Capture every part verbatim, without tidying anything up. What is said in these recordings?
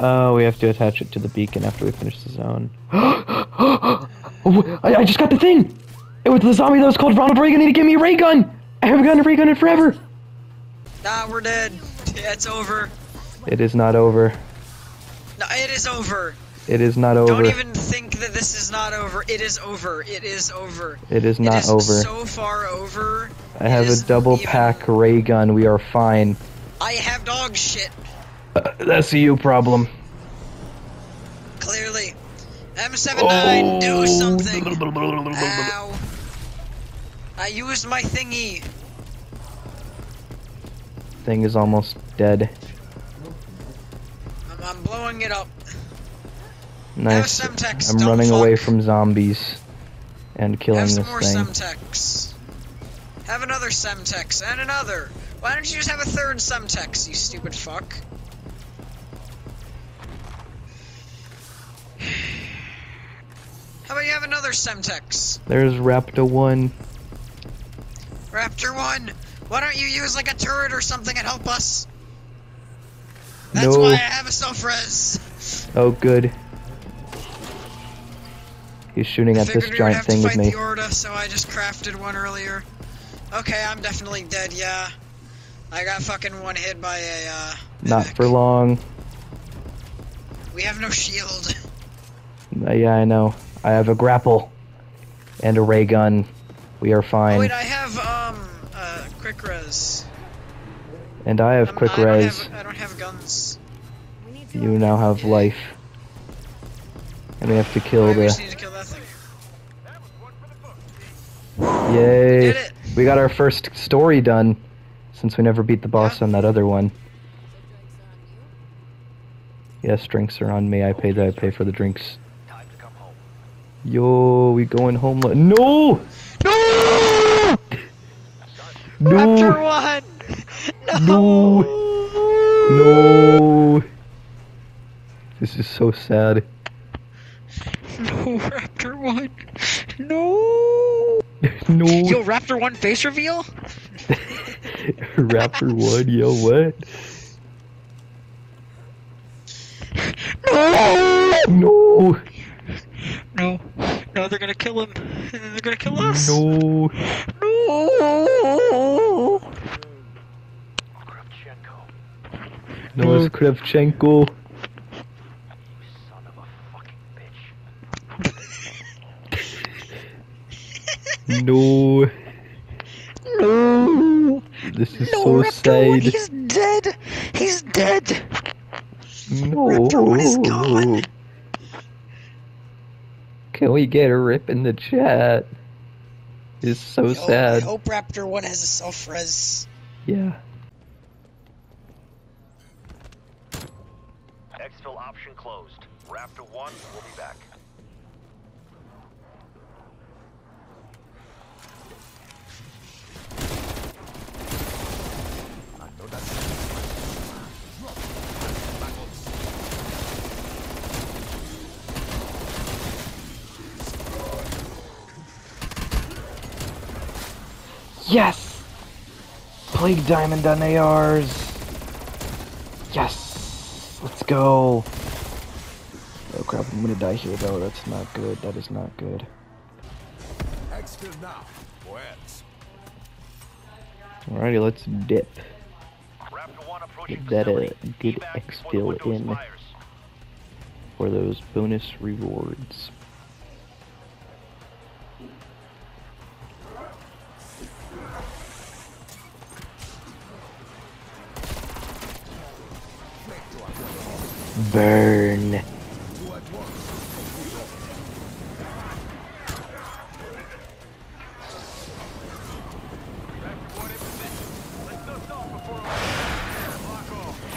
Oh, we have to attach it to the beacon after we finish the zone. I, I just got the thing! It was the zombie that was called Ronald Reagan and he gave me a ray gun! I haven't gotten a ray gun in forever! Nah, we're dead. Yeah, it's over. It is not over. No, it is over. It is not over. Don't even think that this is not over. It is over. It is over. It is not it is over. So far over. I have a double even... pack ray gun. We are fine. I have dog shit. Uh, that's a you problem. Clearly. M seventy-nine, oh. Do something. Ow. I used my thingy. Thing is almost dead. I'm, I'm blowing it up. Nice. Have Semtex, I'm running fuck. away from zombies and killing have some this more thing. Semtex. Have another Semtex and another. Why don't you just have a third Semtex, you stupid fuck? How about you have another Semtex? There's Raptor one. Raptor one. Why don't you use like a turret or something and help us? That's no. why I have a self-res. Oh, good. He's shooting at this giant thing with me. I figured we would have to fight the Orta, so I just crafted one earlier. Okay, I'm definitely dead, yeah. I got fucking one hit by a, uh... not for long. We have no shield. Uh, yeah, I know. I have a grapple. And a ray gun. We are fine. Oh, wait, I have, um, uh, quick res. And I have um, quick I res. Don't have, I don't have guns. You now have life. And we have to kill the... Right, yay! We, we got our first story done, since we never beat the boss yeah. on that other one. Yes, drinks are on me. I pay that. I pay for the drinks. Yo, we going home? No! No! No! After what? No! No! No! This is so sad. No, Raptor one. No. No. Yo, Raptor one face reveal? Raptor one, yo, what? No. No. No. No, they're gonna kill him. They're gonna kill us. No. No. Kravchenko. No, it's Kravchenko. No. No. This is no, so Raptor sad. One, he's dead. He's dead. No. Raptor one is gone. Can we get a rip in the chat? It's so I hope, sad. I hope Raptor one has a self-res. Yeah. Exfil option closed. Raptor one will be back. Yes! Plague Diamond on A Rs! Yes! Let's go! Oh crap, I'm gonna die here though, that's not good, that is not good. Alrighty, let's dip. Get that a good exfil in for those bonus rewards. Burn.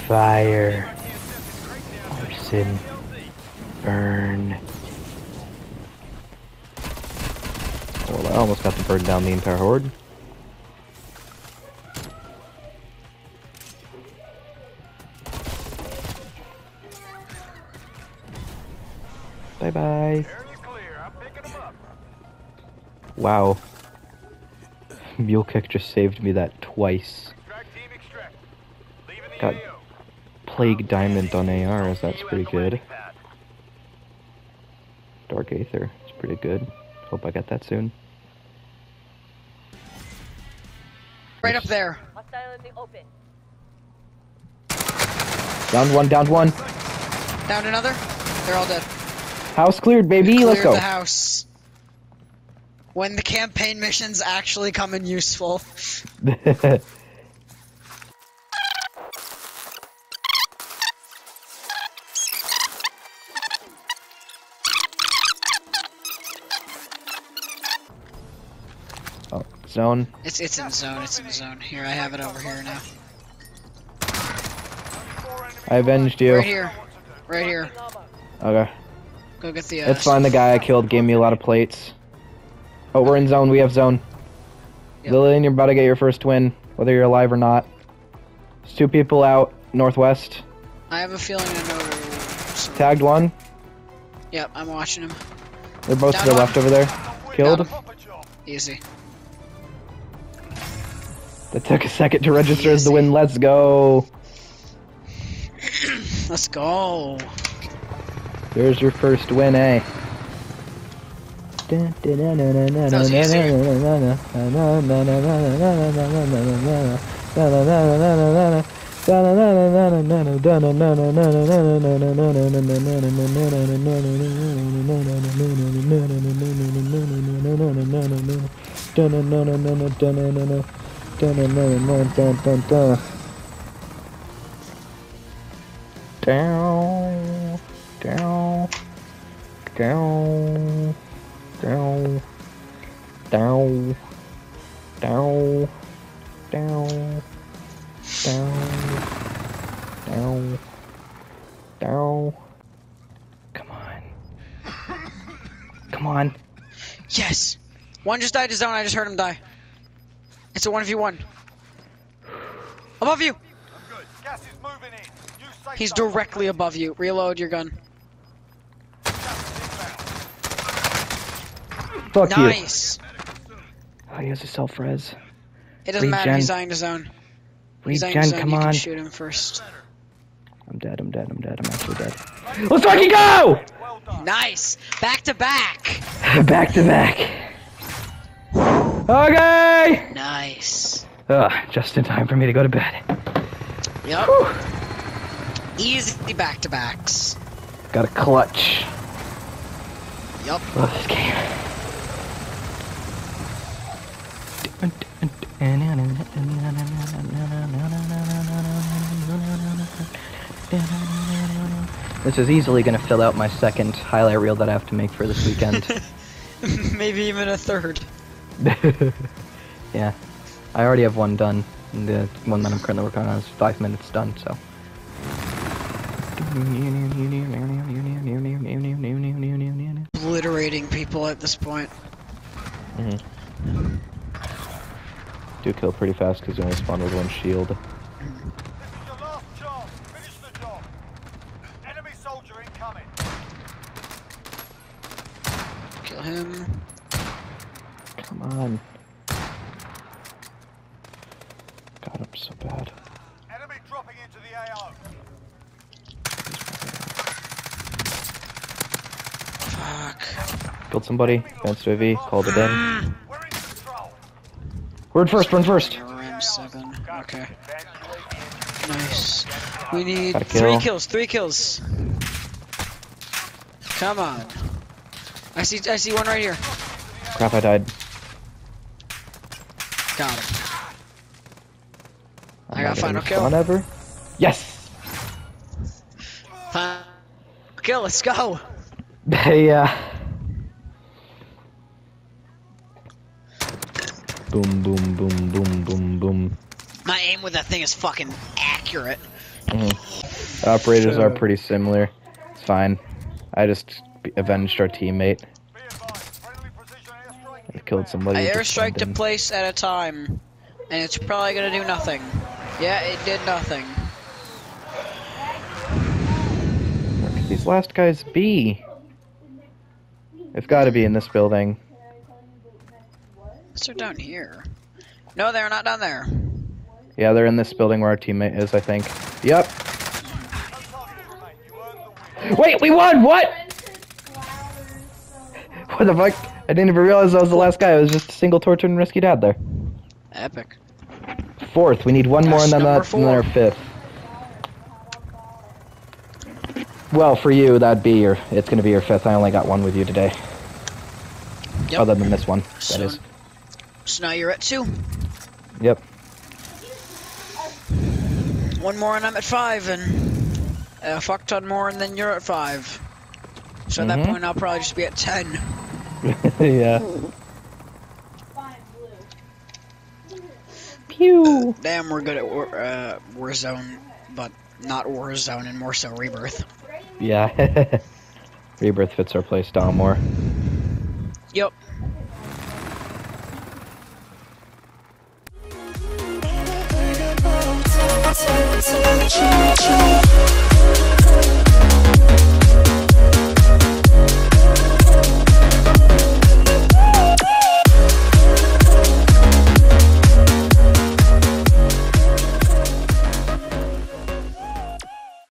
Fire. Arson. Burn. Well, I almost got to burn down the entire horde. Bye bye. Wow. Mule Kick just saved me that twice. Got Plague Diamond on A Rs, that's pretty good. Dark Aether, it's pretty good. Hope I got that soon. Right up there. Down one, down one. Down another. They're all dead. House cleared, baby. Cleared. Let's go. The house. When the campaign missions actually come in useful. Oh, zone. It's it's in zone. It's in zone. Here, I have it over here now. I avenged you. Right here. Right here. Okay. Go get the. Uh, Let's find the guy I killed. Gave me a lot of plates. Oh, we're in zone. We have zone. Yep. Lillian, you're about to get your first win, whether you're alive or not. There's two people out northwest. I have a feeling I know. Somewhere. Tagged one. Yep, I'm watching him. They're both down to the left over there. Killed. Easy. That took a second to register Easy. as the win. Let's go. Let's go. There's your first win, eh? Down, down, down, down, down, down, down, down, down. Come on. Come on. Yes! One just died to zone, I just heard him die. It's a one v one. Above you! I'm good. Gas is moving in. He's directly above you. Reload your gun. Fuck nice. you. Nice. Oh, he has a self-res. It doesn't Regen. matter. He's dying to zone. He's dying to zone. Come you on. Can shoot him first. I'm dead. I'm dead. I'm dead. I'm actually dead. Let's fucking go! Nice. Back to back. Back to back. Okay. Nice. Ugh, just in time for me to go to bed. Yep. Whew. Easy back-to-backs. Got a clutch. Yup. Love this game. This is easily going to fill out my second highlight reel that I have to make for this weekend. Maybe even a third. Yeah. I already have one done. The one that I'm currently working on is five minutes done, so... Obliterating people at this point. Mm-hmm. Do kill pretty fast because you only spawn with one shield. This is your last job. Finish the job. Enemy soldier incoming. Kill him. Come on. God, I'm so bad. Enemy dropping into the A O. Killed somebody, advanced to A V, called it in. We're in first, we're in first! Ram seven, okay. Nice. We need kill. three kills, three kills! Come on. I see, I see one right here. Crap, I died. Got him. I got final kill. Ever? Yes! Final kill, let's go! Yeah. Boom, boom, boom, boom, boom, boom. My aim with that thing is fucking accurate. Mm. Operators so... are pretty similar. It's fine. I just avenged our teammate. I killed somebody. I airstriked a place at a time, and it's probably gonna do nothing. Yeah, it did nothing. Where could these last guys be? They've got to be in this building. They're down here. No, they're not down there. Yeah, they're in this building where our teammate is, I think. Yep. Wait, we won! What? What the fuck? I didn't even realize I was the last guy. I was just a single tortured and rescued out there. Epic. Fourth. We need one more and then that's another fifth. Well, for you, that'd be your... It's gonna be your fifth. I only got one with you today. Yep. Other than this one, so, that is. So now you're at two. Yep. One more and I'm at five, and a fuck ton more and then you're at five. So mm-hmm. at that point I'll probably just be at ten. Yeah. Pew! Uh, damn, we're good at war, uh, Warzone, but not Warzone and more so Rebirth. Yeah. Rebirth fits our play style more. Yep. Thank you.